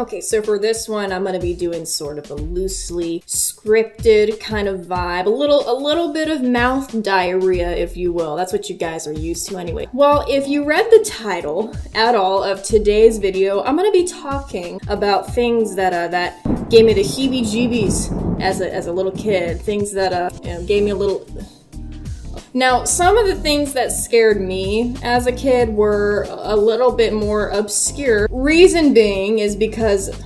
Okay, so for this one, I'm gonna be doing sort of a loosely scripted kind of vibe, a little bit of mouth diarrhea, if you will. That's what you guys are used to anyway. Well, if you read the title at all of today's video, I'm gonna be talking about things that that gave me the heebie-jeebies as a little kid, things that gave me a little. Now, some of the things that scared me as a kid were a little bit more obscure. Reason being is because I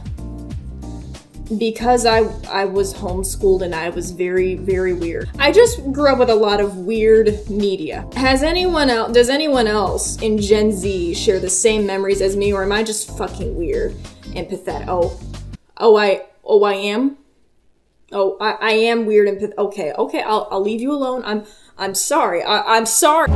was homeschooled and I was very, very weird. I just grew up with a lot of weird media. Does anyone else in Gen Z share the same memories as me, or am I just fucking weird and pathetic? Oh, I am? Oh, I am weird and pathetic. Okay, I'll leave you alone. I'm sorry. I'm sorry.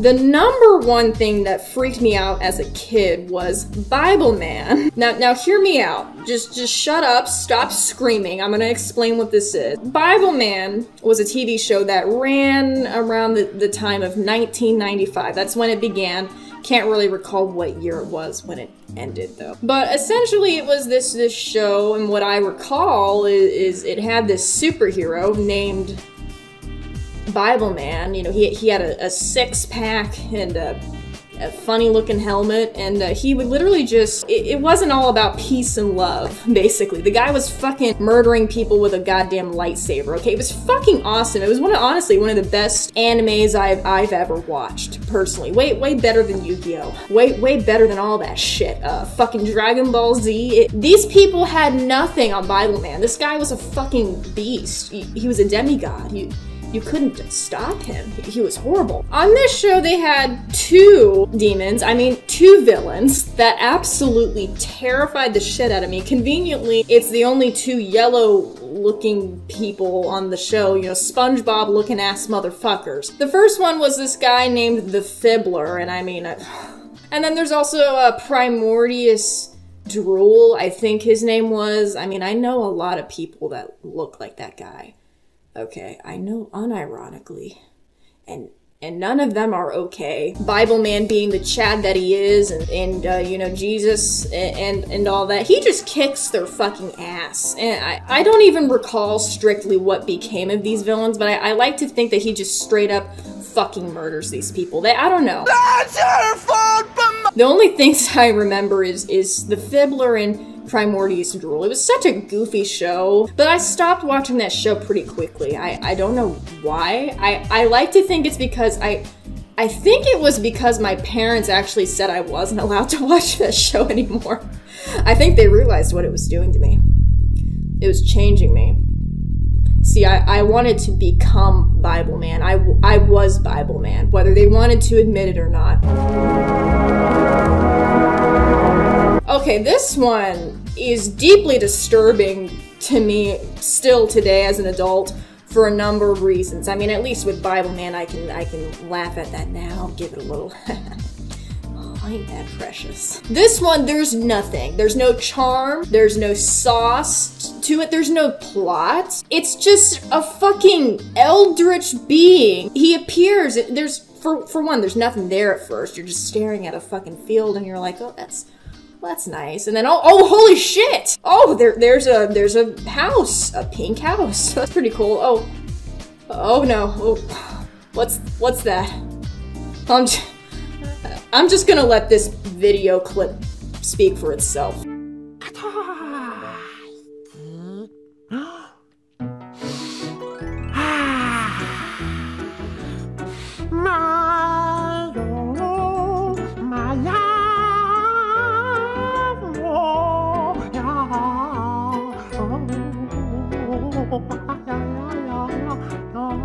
The number one thing that freaked me out as a kid was Bibleman. Now hear me out. Just shut up, stop screaming. I'm gonna explain what this is. Bibleman was a TV show that ran around the time of 1995. That's when it began. Can't really recall what year it was when it ended though. But essentially it was this show, and what I recall is it had this superhero named Bibleman. You know, he had a six-pack and a funny looking helmet, and he would literally just, it wasn't all about peace and love, basically. The guy was fucking murdering people with a goddamn lightsaber, okay? It was fucking awesome. It was honestly one of the best animes I've ever watched, personally. Way better than Yu-Gi-Oh! Way better than all that shit. Fucking Dragon Ball Z. These people had nothing on Bibleman. This guy was a fucking beast. He was a demigod. You couldn't stop him. He was horrible. On this show, they had two villains that absolutely terrified the shit out of me. Conveniently, it's the only two yellow-looking people on the show, you know, SpongeBob-looking ass motherfuckers. The first one was this guy named The Fibbler, and and then there's also a Primordius Drool, I think his name was. I mean, I know a lot of people that look like that guy. Okay, I know unironically, and none of them are okay. Bibleman being the Chad that he is, and you know, Jesus and all that, he just kicks their fucking ass. And I don't even recall strictly what became of these villains, but I like to think that he just straight up fucking murders these people. I don't know. That's her fault, but the only things I remember is the Fibbler and Primordius Drool. It was such a goofy show, but I stopped watching that show pretty quickly. I don't know why. I like to think it's because I think it was because my parents actually said I wasn't allowed to watch that show anymore. I think they realized what it was doing to me. It was changing me. See, I wanted to become Bibleman. I was Bibleman, whether they wanted to admit it or not. Okay, this one is deeply disturbing to me still today as an adult for a number of reasons. I mean, at least with Bibleman, I can laugh at that now, give it a little. Oh, ain't that precious. This one, there's nothing. There's no charm. There's no sauce to it. There's no plot. It's just a fucking eldritch being. He appears. There's for one, there's nothing there at first. You're just staring at a fucking field, and you're like, oh, that's nice. And then oh holy shit! Oh, there's a house, a pink house. That's pretty cool. Oh no. Oh, what's that? I'm just gonna let this video clip speak for itself.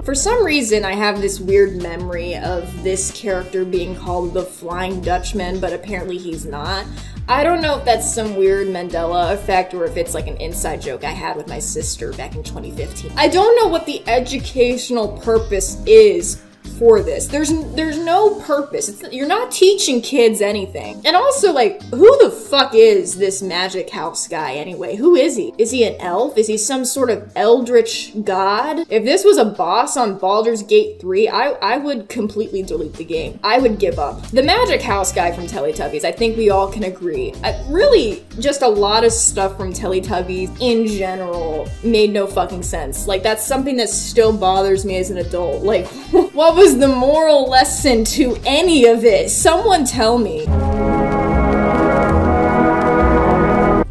For some reason, I have this weird memory of this character being called the Flying Dutchman, but apparently he's not. I don't know if that's some weird Mandela effect or if it's like an inside joke I had with my sister back in 2015. I don't know what the educational purpose is for this. There's no purpose. You're not teaching kids anything. And also, like, who the fuck is this magic house guy anyway? Who is he? Is he an elf? Is he some sort of eldritch god? If this was a boss on Baldur's Gate 3, I would completely delete the game. I would give up. The magic house guy from Teletubbies, I think we all can agree. Really, just a lot of stuff from Teletubbies in general made no fucking sense. Like, that's something that still bothers me as an adult. Like, what was the moral lesson to any of it? Someone tell me.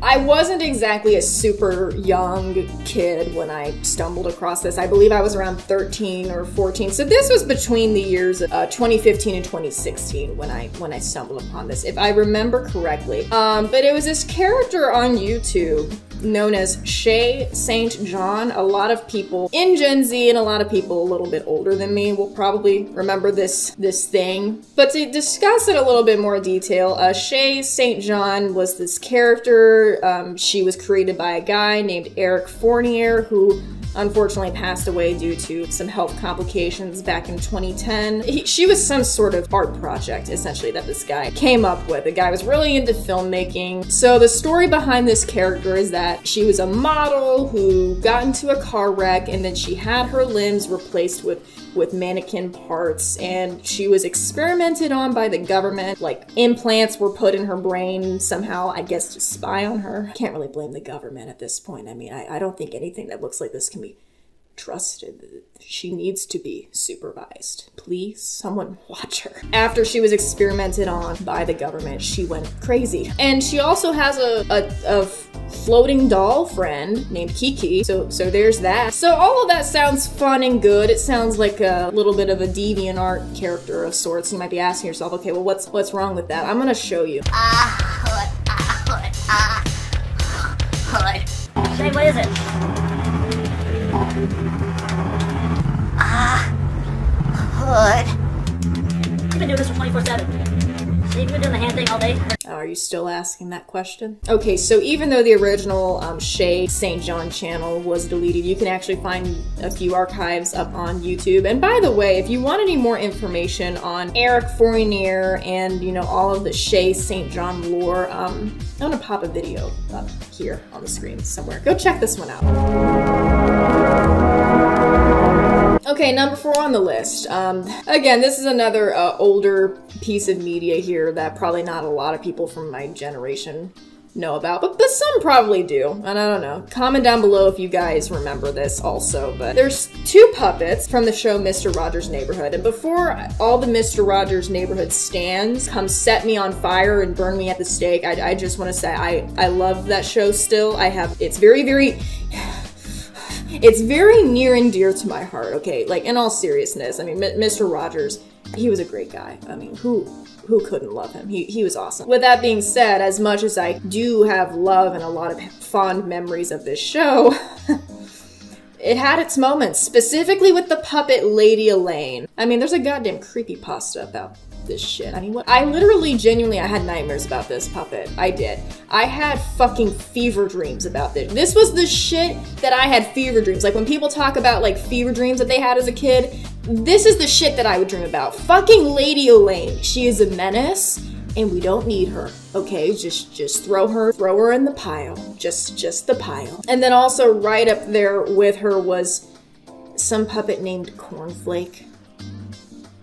I wasn't exactly a super young kid when I stumbled across this. I believe I was around 13 or 14. So this was between the years of 2015 and 2016 when I stumbled upon this, if I remember correctly. But it was this character on YouTube known as Shay Saint John. A lot of people in Gen Z and a lot of people a little bit older than me will probably remember this thing. But to discuss it a little bit more detail, Shay Saint John was this character. She was created by a guy named Eric Fournier, who unfortunately passed away due to some health complications back in 2010. She was some sort of art project, essentially, that this guy came up with. The guy was really into filmmaking. So the story behind this character is that she was a model who got into a car wreck, and then she had her limbs replaced with mannequin parts, and she was experimented on by the government. Like, implants were put in her brain somehow, I guess, to spy on her. I can't really blame the government at this point. I mean, I don't think anything that looks like this can be trusted. She needs to be supervised. Please, someone watch her. After she was experimented on by the government, she went crazy. And she also has a floating doll friend named Kiki, so there's that. So all of that sounds fun and good. It sounds like a little bit of a DeviantArt character of sorts. You might be asking yourself, okay, well, what's wrong with that? I'm gonna show you. Shay, what is it? You've been doing this for 24/7. So you've been doing the hand thing all day. Are you still asking that question? Okay, so even though the original Shay Saint John channel was deleted, you can actually find a few archives up on YouTube. And by the way, if you want any more information on Eric Fournier and, you know, all of the Shay Saint John lore, I'm gonna pop a video up here on the screen somewhere. Go check this one out. Okay, number 4 on the list. Again, this is another older piece of media here that probably not a lot of people from my generation know about, but some probably do, and I don't know. Comment down below if you guys remember this also, but there's 2 puppets from the show Mr. Rogers' Neighborhood, and before all the Mr. Rogers' Neighborhood stands come set me on fire and burn me at the stake, I just want to say I love that show still. It's very, very... It's very near and dear to my heart, okay? Like, in all seriousness, I mean, Mr. Rogers, he was a great guy. I mean, who couldn't love him? He was awesome. With that being said, as much as I do have love and a lot of fond memories of this show, it had its moments, specifically with the puppet Lady Elaine. I mean, there's a goddamn creepypasta about this shit. I mean, what? I literally, genuinely, I had nightmares about this puppet. I did. I had fucking fever dreams about this. This was the shit that I had fever dreams. Like, when people talk about, like, fever dreams that they had as a kid, this is the shit that I would dream about. Fucking Lady Elaine. She is a menace, and we don't need her. Okay, just throw her in the pile. Just the pile. And then also right up there with her was some puppet named Cornflake.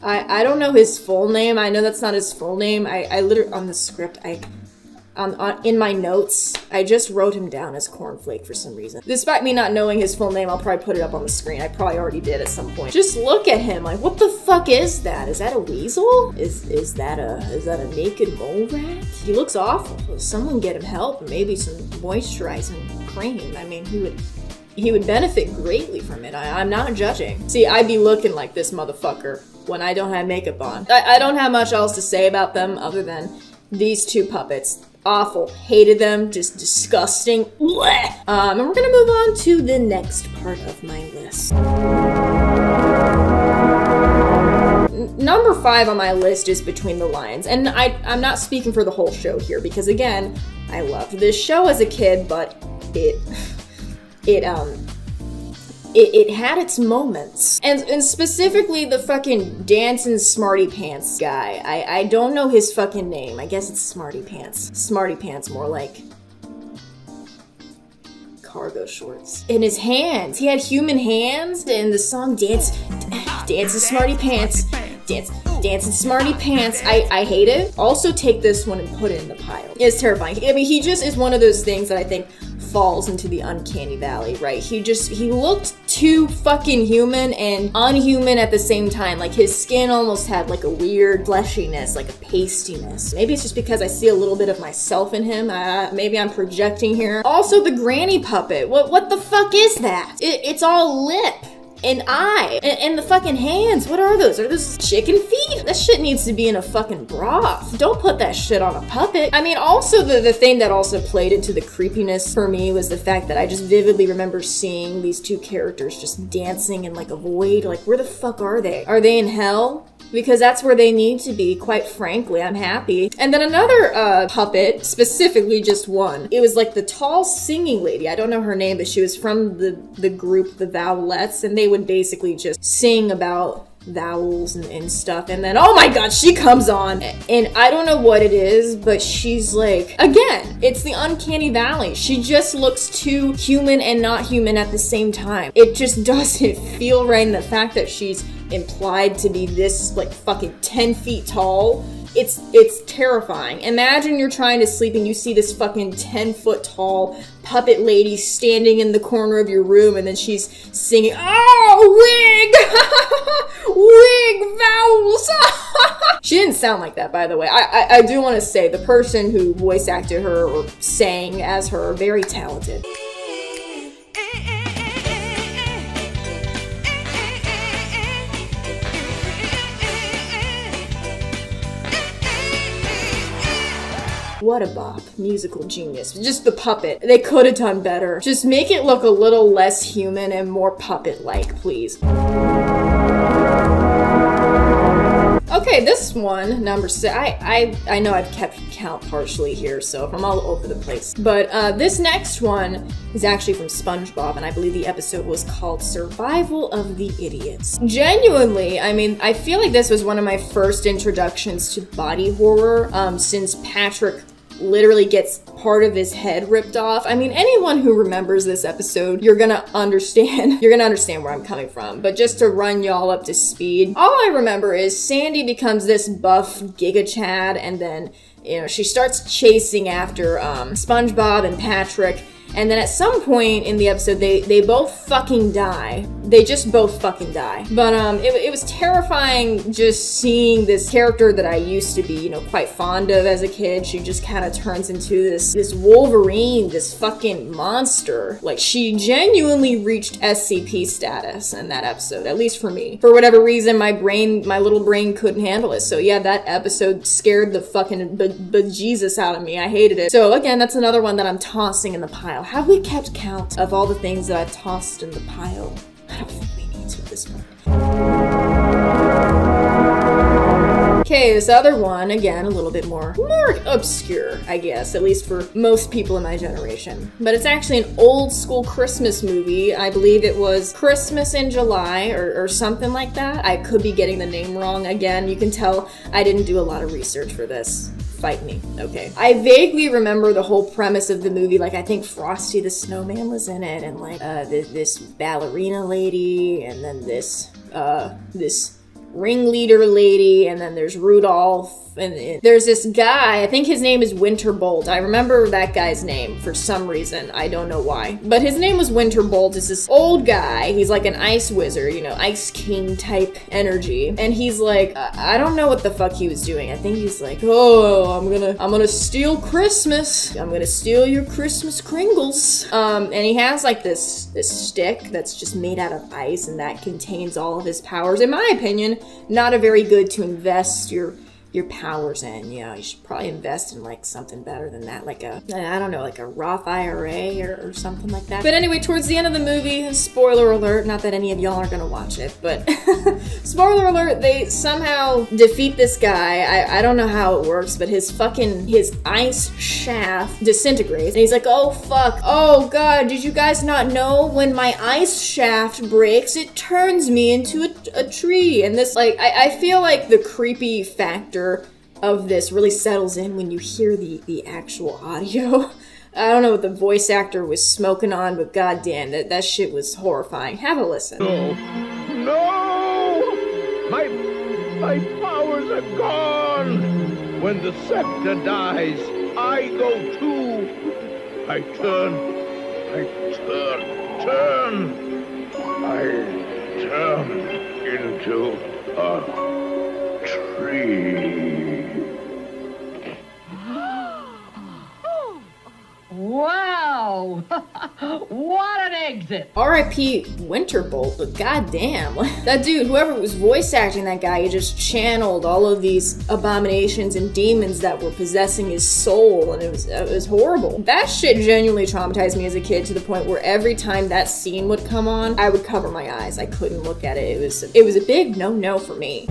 I don't know his full name. I know that's not his full name. I literally, on the script, in my notes, I just wrote him down as Cornflake for some reason. Despite me not knowing his full name, I'll probably put it up on the screen. I probably already did at some point. Just look at him, like, what the fuck is that? Is that a weasel? Is that a naked mole rat? He looks awful. Someone get him help, maybe some moisturizing cream. I mean, he would benefit greatly from it. I'm not judging. See, I'd be looking like this motherfucker when I don't have makeup on. I don't have much else to say about them other than these 2 puppets. Awful. Hated them. Just disgusting. Blech. And we're gonna move on to the next part of my list. Number 5 on my list is Between the Lions, and I'm not speaking for the whole show here because, again, I loved this show as a kid, but it It had its moments. And specifically the fucking dancing Smarty Pants guy. I don't know his fucking name. I guess it's Smarty Pants. Smarty Pants, more like cargo shorts. In his hands. He had human hands, and the song Dancing Smarty Pants. Dancing Smarty Pants. I hate it. Also take this one and put it in the pile. It's terrifying. I mean, he just is one of those things that I think falls into the uncanny valley, right? He looked too fucking human and unhuman at the same time. Like, his skin almost had like a weird fleshiness, like a pastiness. Maybe it's just because I see a little bit of myself in him. Maybe I'm projecting here. Also, the granny puppet. What the fuck is that? It's all lip. An eye and the fucking hands. What are those? Are those chicken feet? That shit needs to be in a fucking broth. Don't put that shit on a puppet. I mean, also the thing that also played into the creepiness for me was the fact that I just vividly remember seeing these two characters just dancing in like a void. Like, where the fuck are they? Are they in hell? Because that's where they need to be, quite frankly. I'm happy. And then another puppet, specifically just one. It was like the tall singing lady. I don't know her name, but she was from the group, the Vowelettes, and they would basically just sing about vowels and stuff, and then oh my god, she comes on, and I don't know what it is, but she's like, again, it's the uncanny valley. She just looks too human and not human at the same time. It just doesn't feel right, and the fact that she's implied to be this like fucking 10 feet tall, it's terrifying. Imagine you're trying to sleep and you see this fucking 10-foot tall puppet lady standing in the corner of your room, and then she's singing, oh, wig! Wig vowels! She didn't sound like that, by the way. I do want to say the person who voice acted her or sang as her, very talented. What a bop. Musical genius. Just the puppet. They could have done better. Just make it look a little less human and more puppet-like, please. Okay, this one, number 6. I know I've kept count partially here, so I'm all over the place. But this next one is actually from SpongeBob, and I believe the episode was called Survival of the Idiots. Genuinely, I mean, I feel like this was one of my first introductions to body horror since Patrick literally gets part of his head ripped off. I mean, anyone who remembers this episode, you're gonna understand. You're gonna understand where I'm coming from. But just to run y'all up to speed, all I remember is Sandy becomes this buff Giga Chad, and then, you know, she starts chasing after SpongeBob and Patrick, and then at some point in the episode, they both fucking die. They just both fucking die. But it was terrifying just seeing this character that I used to be, you know, quite fond of as a kid. She just kind of turns into this Wolverine, this fucking monster. Like, she genuinely reached SCP status in that episode, at least for me. For whatever reason, my little brain couldn't handle it. So yeah, that episode scared the fucking bejesus out of me. I hated it. So again, that's another one that I'm tossing in the pile. Have we kept count of all the things that I've tossed in the pile? I don't think we need to at this point. Okay, this other one, again, a little bit more obscure, I guess, at least for most people in my generation. But it's actually an old school Christmas movie. I believe it was Christmas in July or something like that. I could be getting the name wrong again. You can tell I didn't do a lot of research for this. Fight me, okay. I vaguely remember the whole premise of the movie. Like, I think Frosty the Snowman was in it, and like this ballerina lady, and then this ringleader lady, and then there's Rudolph, and there's this guy. I think his name is Winterbolt. I remember that guy's name for some reason. I don't know why, but his name was Winterbolt. It's this old guy. He's like an ice wizard, you know, ice king type energy. And he's like, I don't know what the fuck he was doing. I think he's like, oh, I'm gonna steal Christmas. I'm gonna steal your Christmas Kringles. And he has like this stick that's just made out of ice, and that contains all of his powers. In my opinion, not a very good to invest your your powers in. You know, you should probably invest in like something better than that, like a, I don't know, like a Roth IRA or something like that. But anyway, towards the end of the movie, spoiler alert, not that any of y'all are gonna watch it, but spoiler alert, they somehow defeat this guy. I don't know how it works, but his ice shaft disintegrates. And he's like, oh fuck, oh god, did you guys not know when my ice shaft breaks, it turns me into a tree? And this, like, I feel like the creepy factor of this really settles in when you hear the actual audio. I don't know what the voice actor was smoking on, but goddamn, that shit was horrifying. Have a listen. No! No! My powers are gone! When the scepter dies, I go too! I turn into a tree. Wow! What an exit! R.I.P. Winterbolt, but goddamn. That dude, whoever was voice acting that guy, he just channeled all of these abominations and demons that were possessing his soul, and it was horrible. That shit genuinely traumatized me as a kid to the point where every time that scene would come on, I would cover my eyes. I couldn't look at it. It was a big no-no for me.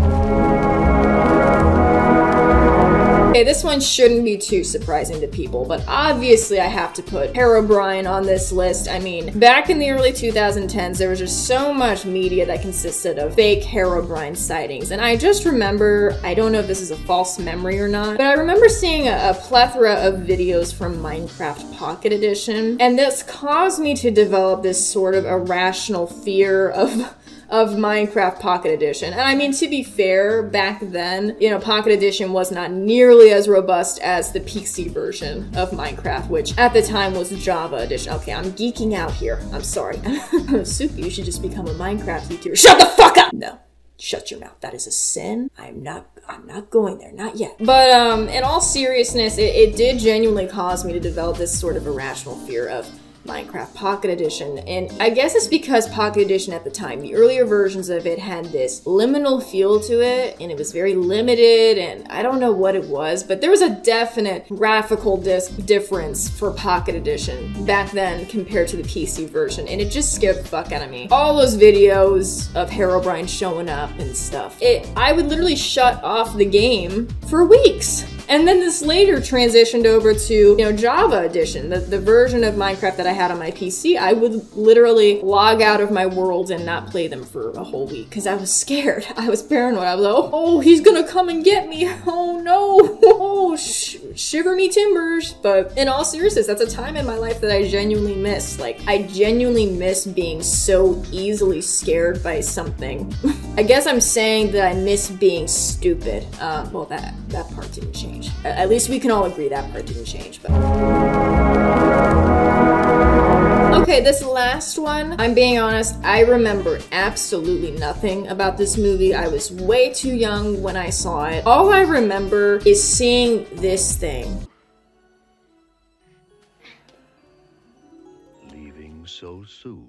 Okay, this one shouldn't be too surprising to people, but obviously I have to put Herobrine on this list. I mean, back in the early 2010s, there was just so much media that consisted of fake Herobrine sightings, and I just remember, I don't know if this is a false memory or not, but I remember seeing a plethora of videos from Minecraft Pocket Edition, and this caused me to develop this sort of irrational fear of Minecraft Pocket Edition. And I mean, to be fair, back then, you know, Pocket Edition was not nearly as robust as the PC version of Minecraft, which at the time was Java Edition. Okay, I'm geeking out here. I'm sorry. Suki, you should just become a Minecraft YouTuber. Shut the fuck up! No. Shut your mouth. That is a sin. I'm not going there. Not yet. But in all seriousness, it did genuinely cause me to develop this sort of irrational fear of Minecraft Pocket Edition, and I guess it's because Pocket Edition at the time, the earlier versions of it had this liminal feel to it, and it was very limited, and I don't know what it was, but there was a definite graphical difference for Pocket Edition back then compared to the PC version, and it just scared the fuck out of me. All those videos of Herobrine showing up and stuff, I would literally shut off the game for weeks. And then this later transitioned over to, you know, Java Edition, the version of Minecraft that I had on my PC. I would literally log out of my worlds and not play them for a whole week because I was scared. I was paranoid. I was like, oh, he's gonna come and get me. Oh no. Oh, shiver me timbers. But in all seriousness, that's a time in my life that I genuinely miss. Like, I genuinely miss being so easily scared by something. I guess I'm saying that I miss being stupid. Well, that part didn't change. At least we can all agree that part didn't change, but... Okay, this last one, I'm being honest, I remember absolutely nothing about this movie. I was way too young when I saw it. All I remember is seeing this thing. Leaving so soon.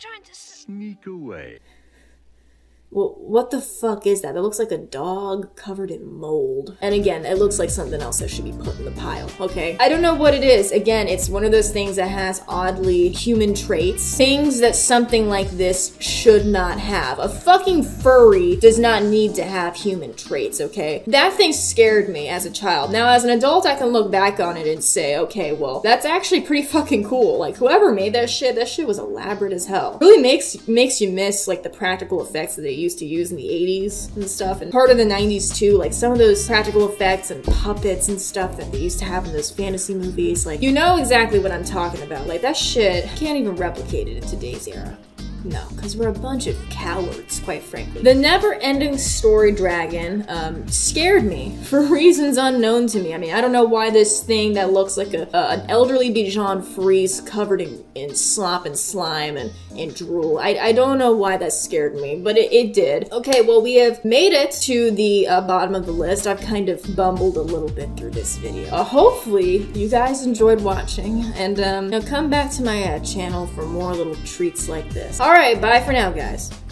Trying to sneak away. Well, what the fuck is that? That looks like a dog covered in mold. And again, it looks like something else that should be put in the pile, okay? I don't know what it is. Again, it's one of those things that has oddly human traits. Things that something like this should not have. A fucking furry does not need to have human traits, okay? That thing scared me as a child. Now, as an adult, I can look back on it and say, okay, well, that's actually pretty fucking cool. Like, whoever made that shit was elaborate as hell. It really makes you miss, like, the practical effects that they used to use in the 80s and stuff, and part of the 90s too, like some of those practical effects and puppets and stuff that they used to have in those fantasy movies. Like, you know exactly what I'm talking about. Like, that shit can't even replicate it in today's era. No, because we're a bunch of cowards, quite frankly. The Never-Ending Story dragon scared me for reasons unknown to me. I mean, I don't know why this thing that looks like an elderly Bichon Frise covered in slop and slime and drool. I don't know why that scared me, but it did. Okay, well, we have made it to the bottom of the list. I've kind of bumbled a little bit through this video. Hopefully, you guys enjoyed watching, and you know, come back to my channel for more little treats like this. Alright, bye for now, guys.